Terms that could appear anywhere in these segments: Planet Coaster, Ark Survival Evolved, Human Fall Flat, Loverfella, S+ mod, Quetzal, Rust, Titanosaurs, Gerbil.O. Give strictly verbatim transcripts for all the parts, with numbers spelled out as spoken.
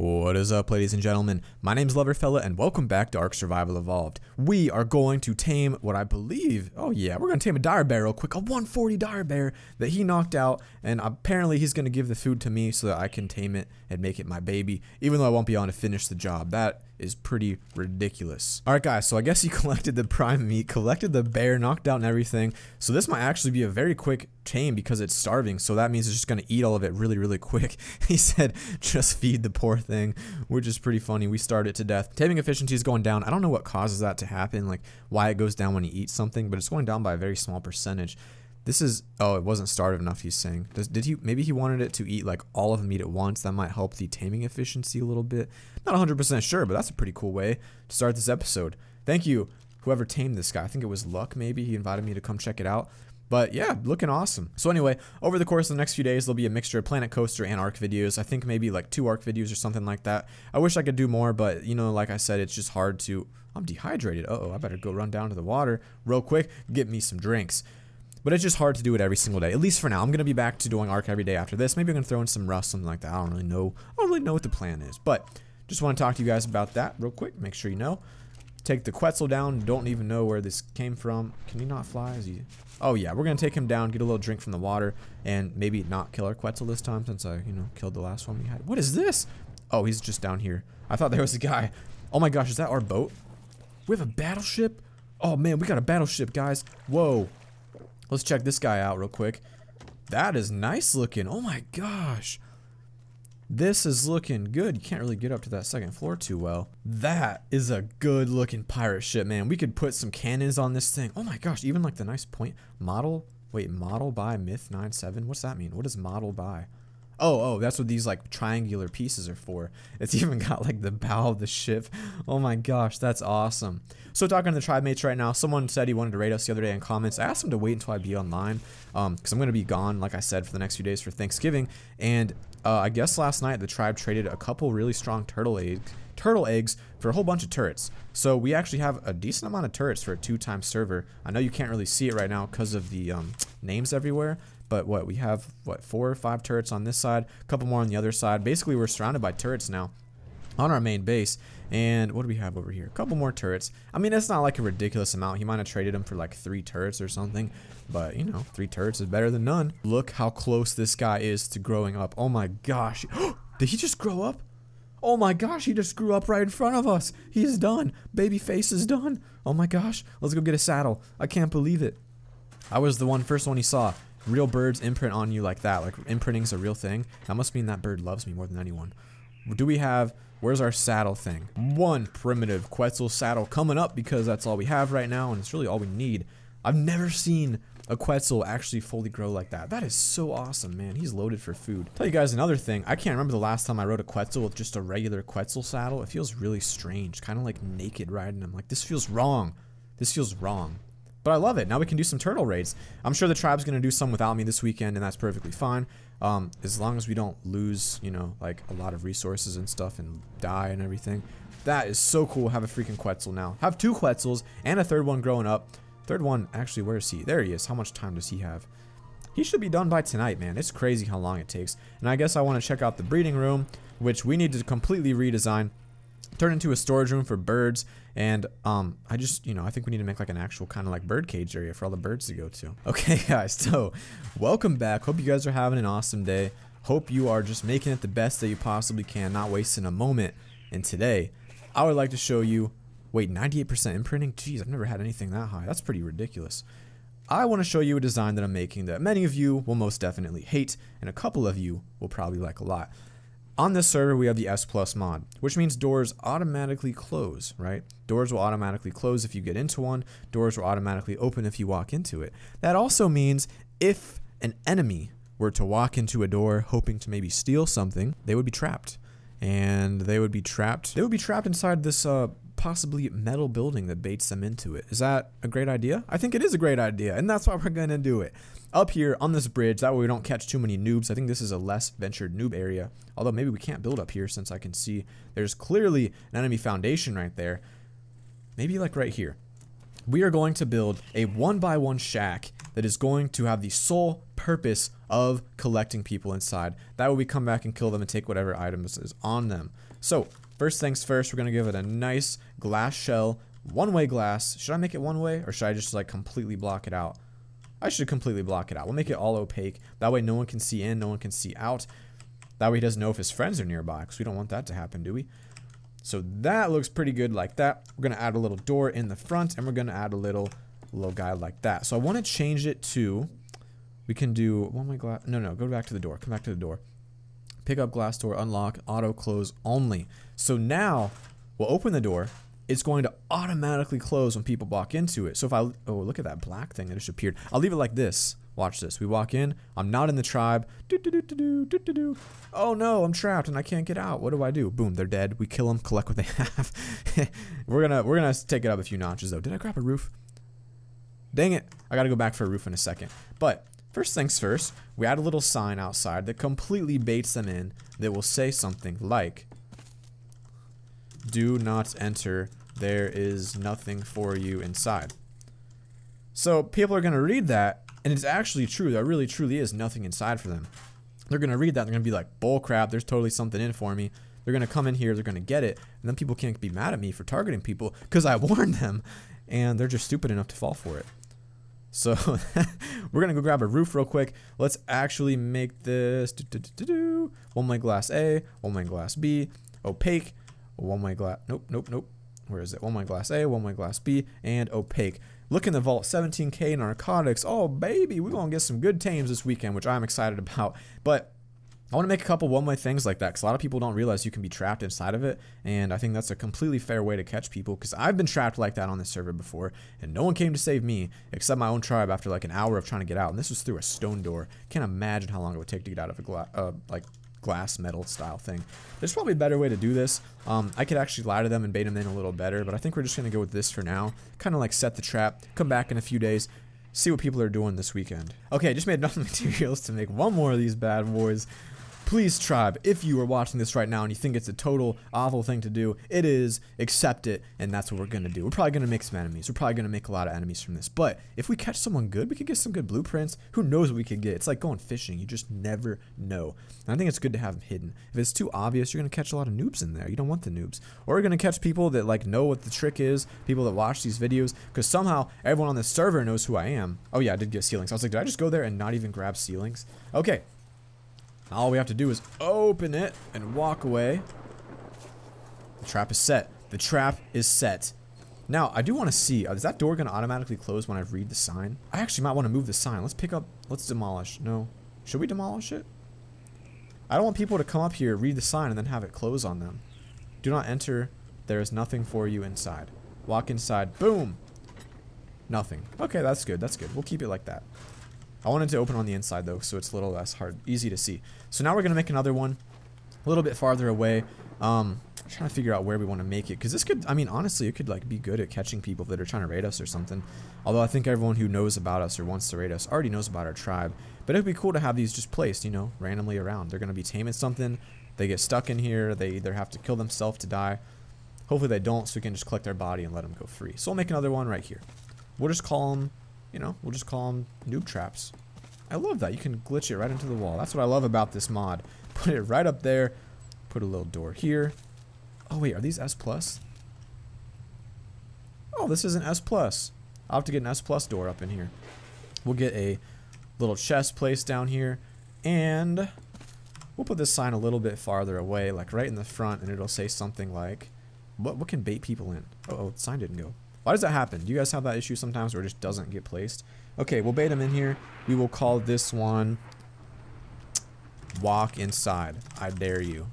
What is up, ladies and gentlemen? My name's Loverfella, and welcome back to Ark Survival Evolved. We are going to tame what I believe, oh yeah, we're gonna tame a dire bear real quick, a one forty dire bear that he knocked out, and apparently he's gonna give the food to me so that I can tame it and make it my baby, even though I won't be on to finish the job. That is pretty ridiculous. All right, guys, so I guess he collected the prime meat, collected the bear, knocked out and everything, so this might actually be a very quick tame because it's starving, so that means it's just gonna eat all of it really, really quick. He said, just feed the poor thing. Thing, which is pretty funny. We starve it to death. Taming efficiency is going down. I don't know what causes that to happen, like why it goes down when you eat something, but it's going down by a very small percentage. This is, oh, it wasn't starved enough, he's saying. Does, did he, maybe he wanted it to eat like all of the meat at once. That might help the taming efficiency a little bit. Not one hundred percent sure, but that's a pretty cool way to start this episode. Thank you, whoever tamed this guy. I think it was Luck, maybe. He invited me to come check it out. But yeah, looking awesome. So anyway, over the course of the next few days, there'll be a mixture of Planet Coaster and Ark videos. I think maybe like two Ark videos or something like that. I wish I could do more, but you know, like I said, it's just hard to... I'm dehydrated. Uh-oh, I better go run down to the water real quick, get me some drinks. But it's just hard to do it every single day, at least for now. I'm going to be back to doing Ark every day after this. Maybe I'm going to throw in some Rust, something like that. I don't really know. I don't really know what the plan is, but just want to talk to you guys about that real quick. Make sure you know. Take the Quetzal down. Don't even know where this came from. Can he not fly? Is he... Oh yeah, we're gonna take him down, get a little drink from the water, and maybe not kill our Quetzal this time since I, you know, killed the last one we had. What is this? Oh, he's just down here. I thought there was a guy. Oh my gosh, is that our boat? We have a battleship? Oh man, we got a battleship, guys. Whoa. Let's check this guy out real quick. That is nice looking. Oh my gosh. This is looking good. You can't really get up to that second floor too well. That is a good looking pirate ship, man. We could put some cannons on this thing. Oh my gosh, even like the nice point model. Wait, model by Myth ninety-seven? What's that mean? What is model by? Oh, oh, that's what these like triangular pieces are for. It's even got like the bow of the ship. Oh my gosh, that's awesome. So talking to the tribe mates right now, someone said he wanted to raid us the other day in comments. I asked him to wait until I be online um, because I'm going to be gone, like I said, for the next few days for Thanksgiving. And Uh, I guess last night the tribe traded a couple really strong turtle eggs, turtle eggs for a whole bunch of turrets. So we actually have a decent amount of turrets for a two-time server. I know you can't really see it right now because of the um, names everywhere, but what we have, what, four or five turrets on this side, a couple more on the other side. Basically, we're surrounded by turrets now on our main base. And what do we have over here? A couple more turrets. I mean, that's not like a ridiculous amount. He might have traded them for like three turrets or something, but you know, three turrets is better than none. Look how close this guy is to growing up. Oh my gosh. Did he just grow up? Oh my gosh, he just grew up right in front of us. He's done. Baby face is done. Oh my gosh. Let's go get a saddle. I can't believe it. I was the one first one he saw. Real birds imprint on you like that. Like imprinting's a real thing. That must mean that bird loves me more than anyone. Do we have... Where's our saddle thing? One primitive Quetzal saddle coming up because that's all we have right now, and it's really all we need. I've never seen a Quetzal actually fully grow like that. That is so awesome, man. He's loaded for food. Tell you guys another thing. I can't remember the last time I rode a Quetzal with just a regular Quetzal saddle. It feels really strange, kind of like naked riding him. Like, this feels wrong. This feels wrong. But I love it. Now we can do some turtle raids. I'm sure the tribe's going to do some without me this weekend, and that's perfectly fine. Um, as long as we don't lose, you know, like a lot of resources and stuff and die and everything. That is so cool. Have a freaking Quetzal now. Have two Quetzals and a third one growing up. Third one, actually, where is he? There he is. How much time does he have? He should be done by tonight, man. It's crazy how long it takes. And I guess I want to check out the breeding room, which we need to completely redesign. Turn into a storage room for birds, and um, I just, you know, I think we need to make like an actual kind of like bird cage area for all the birds to go to. Okay, guys, so welcome back. Hope you guys are having an awesome day. Hope you are just making it the best that you possibly can, not wasting a moment. And today, I would like to show you, wait, ninety-eight percent imprinting? Jeez, I've never had anything that high. That's pretty ridiculous. I want to show you a design that I'm making that many of you will most definitely hate, and a couple of you will probably like a lot. On this server, we have the S plus mod, which means doors automatically close, right? Doors will automatically close if you get into one. Doors will automatically open if you walk into it. That also means if an enemy were to walk into a door hoping to maybe steal something, they would be trapped. And they would be trapped. They would be trapped inside this uh, possibly metal building that baits them into it. Is that a great idea? I think it is a great idea, and that's why we're going to do it. Up here on this bridge, that way we don't catch too many noobs. I think this is a less ventured noob area, although maybe we can't build up here since I can see there's clearly an enemy foundation right there. Maybe like right here. We are going to build a one by one shack that is going to have the sole purpose of collecting people inside. That way we come back and kill them and take whatever items is on them. So, first things first, we're gonna give it a nice glass shell, one-way glass. Should I make it one-way, or should I just like completely block it out? I should completely block it out. We'll make it all opaque. That way no one can see in, no one can see out. That way he doesn't know if his friends are nearby, because we don't want that to happen, do we? So that looks pretty good like that. We're gonna add a little door in the front, and we're gonna add a little little guy like that. So I wanna change it to, we can do one-way glass, no, no, go back to the door, come back to the door. Pick up glass door, unlock, auto close only. So now, we'll open the door, it's going to automatically close when people walk into it. So if I, oh, look at that black thing that just appeared. I'll leave it like this. Watch this. We walk in. I'm not in the tribe. Do, do, do, do, do, do, do. Oh no, I'm trapped and I can't get out. What do I do? Boom, they're dead. We kill them, collect what they have. we're gonna we're gonna take it up a few notches though. Did I grab a roof? Dang it. I gotta go back for a roof in a second. But first things first, we add a little sign outside that completely baits them in that will say something like, do not enter. There is nothing for you inside. So people are gonna read that, and it's actually true. There really truly is nothing inside for them. They're gonna read that, and they're gonna be like, bull crap, there's totally something in for me. They're gonna come in here, they're gonna get it, and then people can't be mad at me for targeting people because I warned them, and they're just stupid enough to fall for it. So we're gonna go grab a roof real quick. Let's actually make this do, do, do, do. One-way glass A, one-way glass B, opaque, one-way glass, nope, nope, nope. Where is it? One-way glass A, one-way glass B, and opaque. Look in the vault, seventeen K narcotics. Oh, baby, we're gonna get some good tames this weekend, which I'm excited about. But I wanna make a couple one-way things like that, because a lot of people don't realize you can be trapped inside of it, and I think that's a completely fair way to catch people, because I've been trapped like that on this server before, and no one came to save me, except my own tribe after like an hour of trying to get out, and this was through a stone door. Can't imagine how long it would take to get out of a gla- uh, like, glass metal style thing. There's probably a better way to do this. Um, I could actually lie to them and bait them in a little better, but I think we're just gonna go with this for now. Kind of like set the trap, come back in a few days, see what people are doing this weekend. Okay, I just made enough materials to make one more of these bad boys. Please, tribe, if you are watching this right now and you think it's a total awful thing to do, it is, accept it, and that's what we're gonna do. We're probably gonna make some enemies. We're probably gonna make a lot of enemies from this, but if we catch someone good, we could get some good blueprints. Who knows what we could get? It's like going fishing. You just never know. And I think it's good to have them hidden. If it's too obvious, you're gonna catch a lot of noobs in there. You don't want the noobs. Or you're gonna catch people that like know what the trick is, people that watch these videos, because somehow everyone on this server knows who I am. Oh yeah, I did get ceilings. I was like, did I just go there and not even grab ceilings? Okay. All we have to do is open it and walk away. The trap is set. The trap is set. Now, I do want to see, uh, is that door going to automatically close when I read the sign? I actually might want to move the sign. Let's pick up, let's demolish. No. Should we demolish it? I don't want people to come up here, read the sign, and then have it close on them. Do not enter. There is nothing for you inside. Walk inside. Boom. Nothing. Okay, that's good. That's good. We'll keep it like that. I wanted to open on the inside though, so it's a little less hard, easy to see. So now we're gonna make another one, a little bit farther away. Um, I'm trying to figure out where we want to make it, because this could, I mean, honestly, it could like be good at catching people that are trying to raid us or something. Although I think everyone who knows about us or wants to raid us already knows about our tribe. But it'd be cool to have these just placed, you know, randomly around. They're gonna be taming something. They get stuck in here. They either have to kill themselves to die. Hopefully they don't, so we can just collect their body and let them go free. So we'll make another one right here. We'll just call them. You know, we'll just call them noob traps. I love that. You can glitch it right into the wall. That's what I love about this mod. Put it right up there. Put a little door here. Oh, wait. Are these S plus? Oh, this is an S plus. I'll have to get an S plus door up in here. We'll get a little chest placed down here. And we'll put this sign a little bit farther away, like right in the front. And it'll say something like, what, what can bait people in? Uh oh, the sign didn't go. Why does that happen? Do you guys have that issue sometimes where it just doesn't get placed? Okay, we'll bait them in here. We will call this one walk inside. I dare you.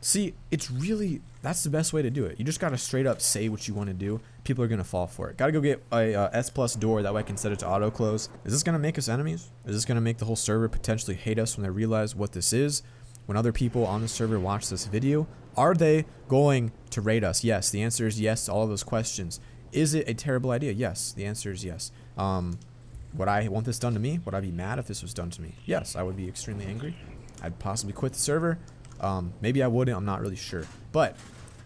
See, it's really, that's the best way to do it. You just got to straight up say what you want to do. People are going to fall for it. Got to go get a uh, S plus door. That way I can set it to auto close. Is this going to make us enemies? Is this going to make the whole server potentially hate us when they realize what this is? When other people on the server watch this video, are they going to raid us? Yes, the answer is yes to all of those questions. Is it a terrible idea? Yes, the answer is yes. Um, would I want this done to me? Would I be mad if this was done to me? Yes, I would be extremely angry. I'd possibly quit the server. Um, maybe I wouldn't, I'm not really sure. But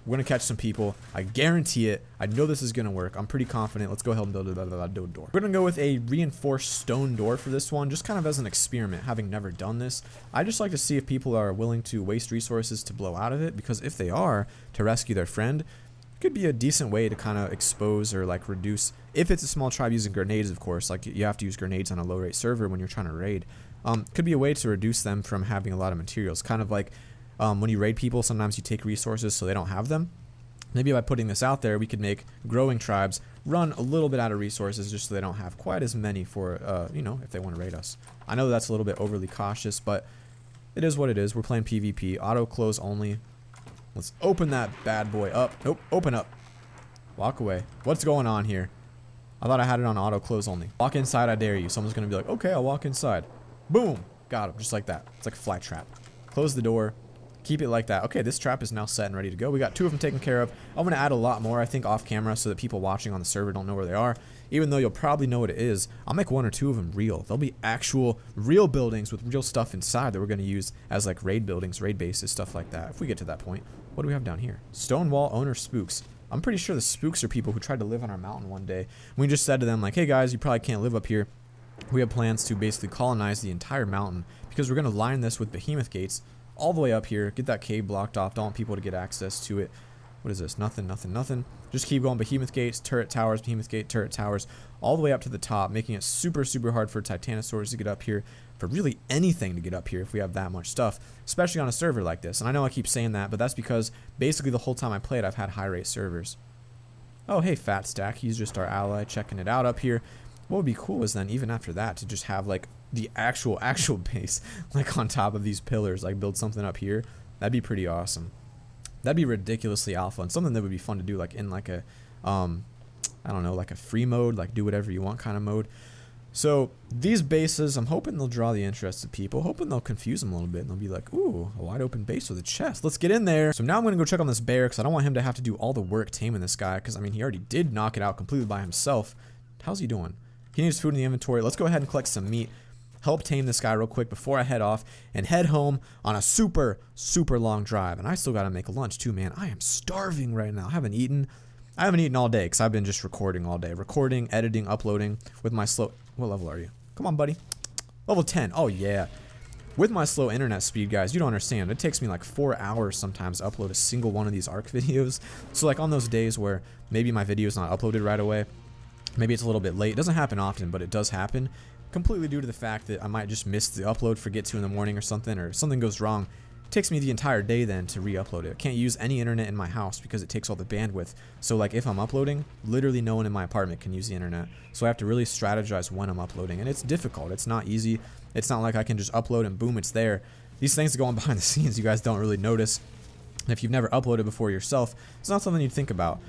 We're going to catch some people. I guarantee it. I know this is going to work. I'm pretty confident. Let's go ahead and build a door. We're going to go with a reinforced stone door for this one, just kind of as an experiment, having never done this. I just like to see if people are willing to waste resources to blow out of it, because if they are, to rescue their friend, it could be a decent way to kind of expose or like reduce. If it's a small tribe using grenades, of course, like you have to use grenades on a low rate server when you're trying to raid. Um, could be a way to reduce them from having a lot of materials, kind of like Um, when you raid people, sometimes you take resources so they don't have them. Maybe by putting this out there, we could make growing tribes run a little bit out of resources just so they don't have quite as many for, uh, you know, if they want to raid us. I know that's a little bit overly cautious, but it is what it is. We're playing PvP. Auto close only. Let's open that bad boy up. Nope. Open up. Walk away. What's going on here? I thought I had it on auto close only. Walk inside, I dare you. Someone's going to be like, okay, I'll walk inside. Boom. Got him. Just like that. It's like a fly trap. Close the door. Keep it like that. Okay, this trap is now set and ready to go. We got two of them taken care of. I'm going to add a lot more, I think, off camera so that people watching on the server don't know where they are. Even though you'll probably know what it is, I'll make one or two of them real. They'll be actual real buildings with real stuff inside that we're going to use as like raid buildings, raid bases, stuff like that. If we get to that point. What do we have down here? Stonewall owner spooks. I'm pretty sure the spooks are people who tried to live on our mountain one day. We just said to them like, hey guys, you probably can't live up here. We have plans to basically colonize the entire mountain because we're going to line this with behemoth gates all the way up here, get that cave blocked off, don't want people to get access to it. What is this? Nothing, nothing, nothing. Just keep going, behemoth gates, turret towers, behemoth gate, turret towers, all the way up to the top, making it super, super hard for titanosaurs to get up here, for really anything to get up here if we have that much stuff, especially on a server like this. And I know I keep saying that, but that's because basically the whole time I played, I've had high rate servers. Oh, hey, Fat Stack, he's just our ally, checking it out up here. What would be cool is then, even after that, to just have like the actual, actual base, like on top of these pillars, like build something up here. That'd be pretty awesome. That'd be ridiculously alpha and something that would be fun to do, like in like a, um, I don't know, like a free mode, like do whatever you want kind of mode. So these bases, I'm hoping they'll draw the interest of people, hoping they'll confuse them a little bit and they'll be like, ooh, a wide open base with a chest. Let's get in there. So now I'm going to go check on this bear because I don't want him to have to do all the work taming this guy because, I mean, he already did knock it out completely by himself. How's he doing? He needs food in the inventory. Let's go ahead and collect some meat. Help tame this guy real quick before I head off and head home on a super, super long drive. And I still got to make lunch too, man. I am starving right now. I haven't eaten. I haven't eaten all day because I've been just recording all day. Recording, editing, uploading with my slow... What level are you? Come on, buddy. Level ten. Oh, yeah. With my slow internet speed, guys, you don't understand. It takes me like four hours sometimes to upload a single one of these Ark videos. So like on those days where maybe my video is not uploaded right away, maybe it's a little bit late. It doesn't happen often, but it does happen. Completely due to the fact that I might just miss the upload, forget to in the morning or something, or something goes wrong. It takes me the entire day then to re-upload it. I can't use any internet in my house because it takes all the bandwidth. So like if I'm uploading, literally no one in my apartment can use the internet. So I have to really strategize when I'm uploading. And it's difficult. It's not easy. It's not like I can just upload and boom, it's there. These things that go on behind the scenes, you guys don't really notice. And if you've never uploaded before yourself, it's not something you'd think about.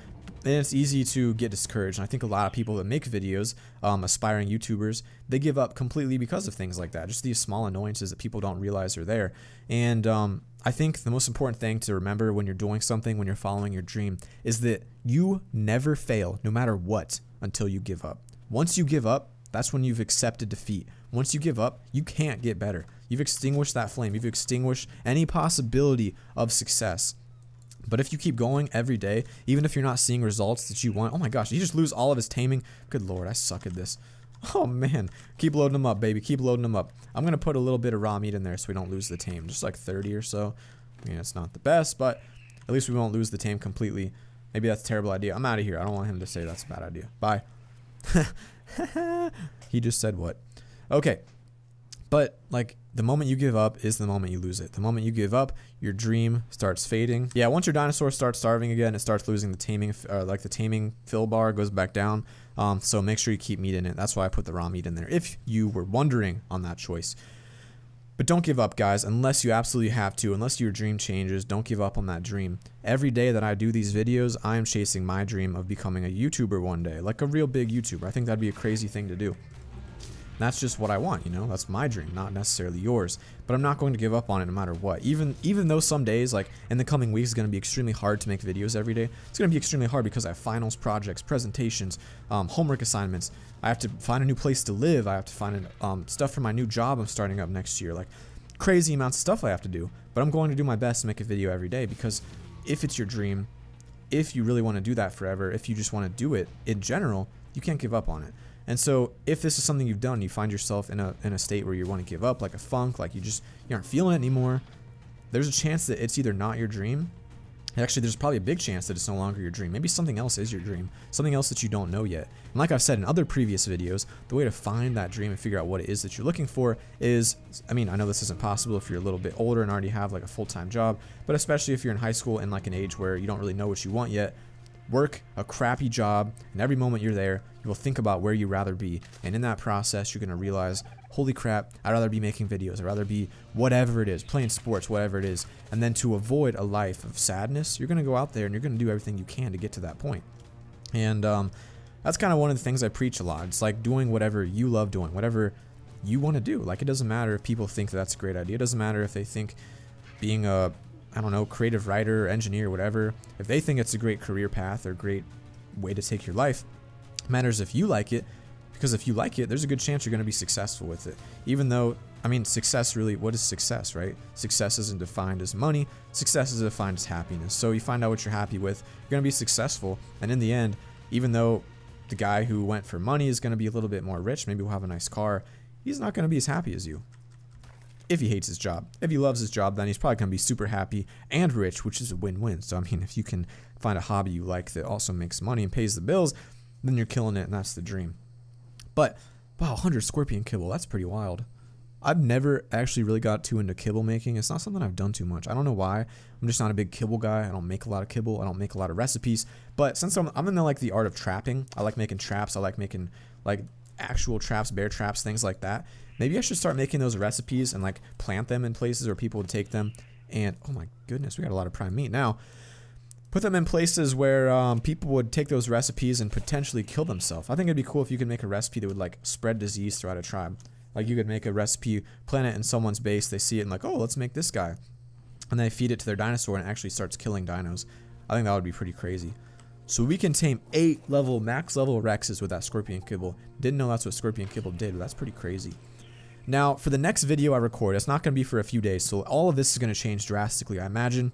And it's easy to get discouraged. And I think a lot of people that make videos, um, aspiring YouTubers, they give up completely because of things like that. Just these small annoyances that people don't realize are there. And um, I think the most important thing to remember when you're doing something, when you're following your dream, is that you never fail, no matter what, until you give up. Once you give up, that's when you've accepted defeat. Once you give up, you can't get better. You've extinguished that flame. You've extinguished any possibility of success. But if you keep going every day, even if you're not seeing results that you want, oh my gosh, you just lose all of his taming. Good Lord, I suck at this. Oh man, keep loading them up, baby. Keep loading them up. I'm going to put a little bit of raw meat in there so we don't lose the tame, just like thirty or so. I mean, it's not the best, but at least we won't lose the tame completely. Maybe that's a terrible idea. I'm out of here. I don't want him to say that's a bad idea. Bye. He just said what? Okay. But like the moment you give up is the moment you lose it. The moment you give up, your dream starts fading. Yeah, once your dinosaur starts starving again, it starts losing the taming, uh, like the taming fill bar goes back down. Um, so make sure you keep meat in it. That's why I put the raw meat in there, if you were wondering on that choice. But don't give up, guys, unless you absolutely have to, unless your dream changes. Don't give up on that dream. Every day that I do these videos, I am chasing my dream of becoming a YouTuber one day, like a real big YouTuber. I think that'd be a crazy thing to do. That's just what I want, you know, that's my dream, not necessarily yours, but I'm not going to give up on it no matter what. Even even though some days, like in the coming weeks, is going to be extremely hard to make videos every day. It's going to be extremely hard because I have finals, projects, presentations, um, homework assignments. I have to find a new place to live. I have to find um, stuff for my new job I'm starting up next year, like crazy amounts of stuff I have to do, but I'm going to do my best to make a video every day because if it's your dream, if you really want to do that forever, if you just want to do it in general, you can't give up on it. And so if this is something you've done, you find yourself in a, in a state where you want to give up, like a funk, like you just, you aren't feeling it anymore, there's a chance that it's either not your dream. Actually, there's probably a big chance that it's no longer your dream. Maybe something else is your dream, something else that you don't know yet. And like I've said in other previous videos, the way to find that dream and figure out what it is that you're looking for is, I mean, I know this isn't possible if you're a little bit older and already have like a full-time job, but especially if you're in high school and like an age where you don't really know what you want yet, work a crappy job, and every moment you're there, you will think about where you'd rather be. And in that process, you're going to realize, holy crap, I'd rather be making videos. I'd rather be whatever it is, playing sports, whatever it is. And then to avoid a life of sadness, you're going to go out there and you're going to do everything you can to get to that point. And um, that's kind of one of the things I preach a lot. It's like doing whatever you love doing, whatever you want to do. Like, it doesn't matter if people think that that's a great idea. It doesn't matter if they think being a, I don't know, creative writer, engineer, whatever, if they think it's a great career path or great way to take your life, it matters if you like it, because if you like it, there's a good chance you're going to be successful with it. Even though, I mean, success really, what is success, right? Success isn't defined as money, success is defined as happiness. So you find out what you're happy with, you're going to be successful, and in the end, even though the guy who went for money is going to be a little bit more rich, maybe we'll have a nice car, he's not going to be as happy as you. If he hates his job. If he loves his job, then he's probably going to be super happy and rich, which is a win-win. So, I mean, if you can find a hobby you like that also makes money and pays the bills, then you're killing it, and that's the dream. But, wow, one hundred scorpion kibble, that's pretty wild. I've never actually really got too into kibble making. It's not something I've done too much. I don't know why. I'm just not a big kibble guy. I don't make a lot of kibble. I don't make a lot of recipes. But since I'm, I'm in the, like, the art of trapping, I like making traps. I like making, like, actual traps, bear traps, things like that. Maybe I should start making those recipes and like plant them in places where people would take them. And oh my goodness, we got a lot of prime meat now. Put them in places where um, people would take those recipes and potentially kill themselves. I think it'd be cool if you could make a recipe that would like spread disease throughout a tribe. Like you could make a recipe, plant it in someone's base, they see it and like, oh, let's make this guy. And they feed it to their dinosaur and it actually starts killing dinos. I think that would be pretty crazy. So we can tame eight level, max level Rexes with that Scorpion Kibble. Didn't know that's what Scorpion Kibble did, but that's pretty crazy. Now, for the next video I record, it's not going to be for a few days, so all of this is going to change drastically, I imagine.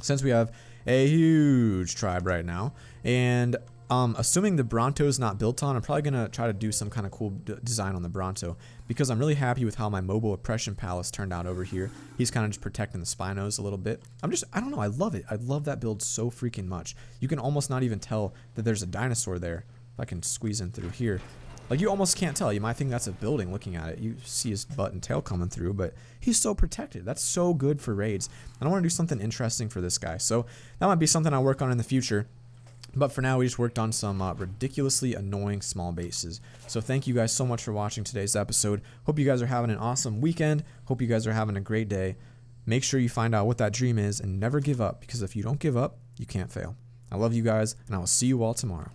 Since we have a huge tribe right now, and um, assuming the Bronto is not built on, I'm probably going to try to do some kind of cool d design on the Bronto, because I'm really happy with how my mobile oppression palace turned out over here. He's kind of just protecting the Spinos a little bit. I'm just, I don't know, I love it. I love that build so freaking much. You can almost not even tell that there's a dinosaur there. If I can squeeze in through here. Like, you almost can't tell. You might think that's a building looking at it. You see his butt and tail coming through, but he's so protected. That's so good for raids. And I want to do something interesting for this guy. So that might be something I work on in the future. But for now, we just worked on some uh, ridiculously annoying small bases. So thank you guys so much for watching today's episode. Hope you guys are having an awesome weekend. Hope you guys are having a great day. Make sure you find out what that dream is and never give up, because if you don't give up, you can't fail. I love you guys, and I will see you all tomorrow.